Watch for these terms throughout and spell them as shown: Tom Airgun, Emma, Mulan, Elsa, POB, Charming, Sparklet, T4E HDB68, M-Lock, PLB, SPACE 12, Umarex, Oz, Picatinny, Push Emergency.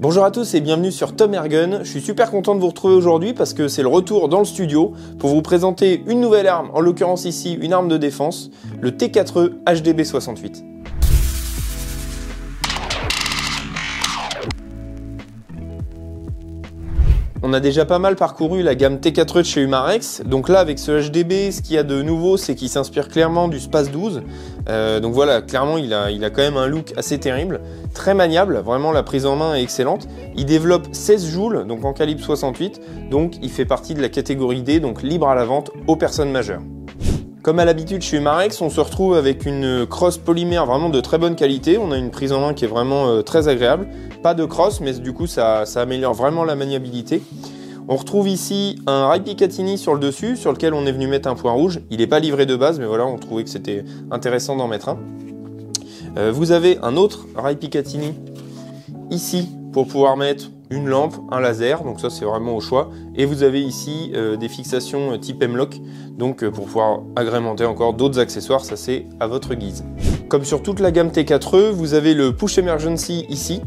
Bonjour à tous et bienvenue sur Tom Airgun. Je suis super content de vous retrouver aujourd'hui parce que c'est le retour dans le studio pour vous présenter une nouvelle arme, en l'occurrence ici une arme de défense, le T4E HDB68. On a déjà pas mal parcouru la gamme T4E de chez Umarex, donc là avec ce HDB, ce qu'il y a de nouveau, c'est qu'il s'inspire clairement du SPACE 12, donc voilà, clairement il a quand même un look assez terrible, très maniable, vraiment la prise en main est excellente. Il développe 16 joules, donc en calibre 68, donc il fait partie de la catégorie D, donc libre à la vente aux personnes majeures. Comme à l'habitude chez Umarex, on se retrouve avec une crosse polymère vraiment de très bonne qualité. On a une prise en main qui est vraiment très agréable. Pas de crosse, mais du coup ça améliore vraiment la maniabilité. On retrouve ici un rail Picatinny sur le dessus, sur lequel on est venu mettre un point rouge. Il n'est pas livré de base, mais voilà, on trouvait que c'était intéressant d'en mettre un. Vous avez un autre rail Picatinny ici pour pouvoir mettre une lampe, un laser, donc ça c'est vraiment au choix. Et vous avez ici des fixations type M-Lock, donc pour pouvoir agrémenter encore d'autres accessoires, ça c'est à votre guise. Comme sur toute la gamme T4E, vous avez le Push Emergency ici.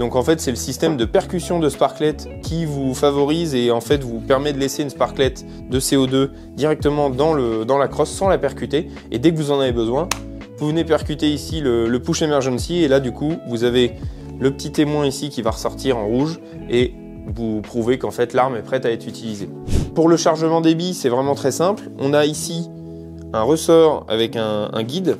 Donc en fait c'est le système de percussion de sparklet qui vous favorise et en fait vous permet de laisser une sparklet de CO2 directement dans la crosse sans la percuter. Et dès que vous en avez besoin, vous venez percuter ici le Push Emergency et là du coup vous avez le petit témoin ici qui va ressortir en rouge et vous prouvez qu'en fait l'arme est prête à être utilisée. Pour le chargement des billes, c'est vraiment très simple. On a ici un ressort avec un guide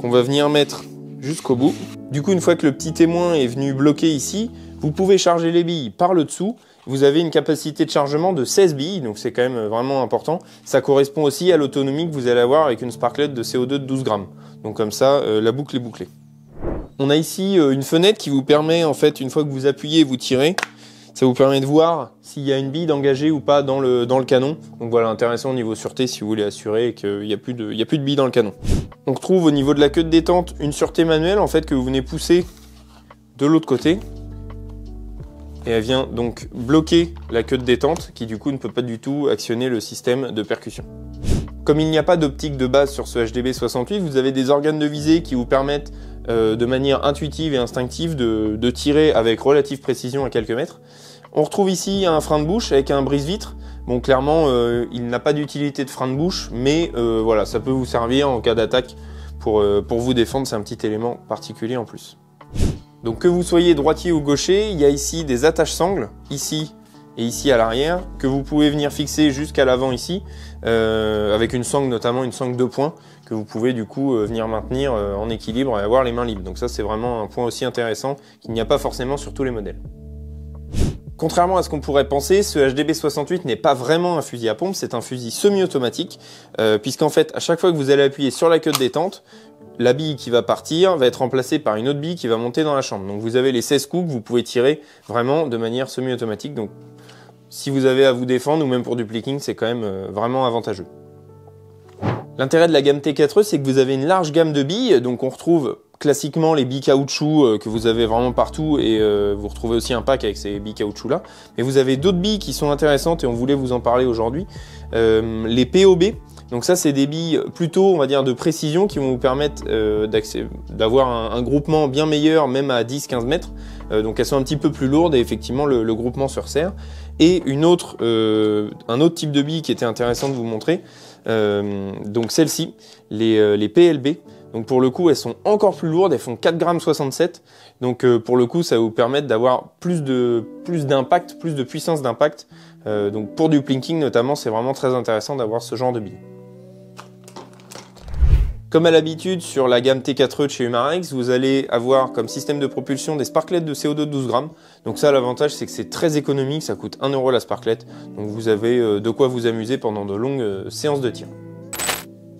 qu'on va venir mettre jusqu'au bout. Du coup, une fois que le petit témoin est venu bloquer ici, vous pouvez charger les billes par le dessous. Vous avez une capacité de chargement de 16 billes, donc c'est quand même vraiment important. Ça correspond aussi à l'autonomie que vous allez avoir avec une sparklet de CO2 de 12 grammes. Donc comme ça, la boucle est bouclée. On a ici une fenêtre qui vous permet, en fait, une fois que vous appuyez et vous tirez, ça vous permet de voir s'il y a une bille d'engagée ou pas dans le canon. Donc voilà, intéressant au niveau sûreté si vous voulez assurer qu'il n'y a plus de billes dans le canon. On retrouve au niveau de la queue de détente une sûreté manuelle, en fait, que vous venez pousser de l'autre côté. Et elle vient donc bloquer la queue de détente qui, du coup, ne peut pas du tout actionner le système de percussion. Comme il n'y a pas d'optique de base sur ce HDB68, vous avez des organes de visée qui vous permettent de manière intuitive et instinctive de tirer avec relative précision à quelques mètres. On retrouve ici un frein de bouche avec un brise-vitre. Bon, clairement, il n'a pas d'utilité de frein de bouche, mais voilà, ça peut vous servir en cas d'attaque pour vous défendre. C'est un petit élément particulier en plus. Donc que vous soyez droitier ou gaucher, il y a ici des attaches-sangles, ici et ici à l'arrière, que vous pouvez venir fixer jusqu'à l'avant ici, avec une sangle, notamment une sangle de poing, que vous pouvez du coup venir maintenir en équilibre et avoir les mains libres. Donc ça c'est vraiment un point aussi intéressant qu'il n'y a pas forcément sur tous les modèles. Contrairement à ce qu'on pourrait penser, ce HDB68 n'est pas vraiment un fusil à pompe, c'est un fusil semi-automatique, puisqu'en fait à chaque fois que vous allez appuyer sur la queue de détente, la bille qui va partir va être remplacée par une autre bille qui va monter dans la chambre. Donc vous avez les 16 coups que vous pouvez tirer vraiment de manière semi-automatique. Donc si vous avez à vous défendre ou même pour du plicking, c'est quand même vraiment avantageux. L'intérêt de la gamme T4E, c'est que vous avez une large gamme de billes, donc on retrouve classiquement les billes caoutchouc que vous avez vraiment partout et vous retrouvez aussi un pack avec ces billes caoutchouc là. Mais vous avez d'autres billes qui sont intéressantes et on voulait vous en parler aujourd'hui, les POB. Donc ça c'est des billes plutôt, on va dire, de précision qui vont vous permettre d'avoir un groupement bien meilleur même à 10-15 mètres. Donc elles sont un petit peu plus lourdes et effectivement le groupement se resserre. Et un autre type de bille qui était intéressant de vous montrer, donc celles-ci, les PLB. Donc pour le coup elles sont encore plus lourdes, elles font 4,67 grammes. Donc pour le coup ça va vous permettre d'avoir plus d'impact, plus de puissance d'impact. Donc pour du plinking notamment c'est vraiment très intéressant d'avoir ce genre de bille. Comme à l'habitude sur la gamme T4E de chez Umarex, vous allez avoir comme système de propulsion des sparklets de CO2 de 12 grammes. Donc ça l'avantage c'est que c'est très économique, ça coûte 1 € la sparklet. Donc vous avez de quoi vous amuser pendant de longues séances de tir.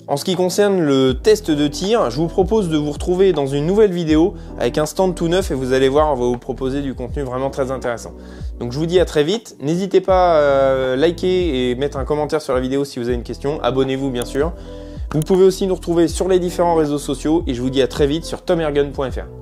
En ce qui concerne le test de tir, je vous propose de vous retrouver dans une nouvelle vidéo avec un stand tout neuf et vous allez voir, on va vous proposer du contenu vraiment très intéressant. Donc je vous dis à très vite, n'hésitez pas à liker et mettre un commentaire sur la vidéo si vous avez une question, abonnez-vous bien sûr. Vous pouvez aussi nous retrouver sur les différents réseaux sociaux et je vous dis à très vite sur tomairgun.fr.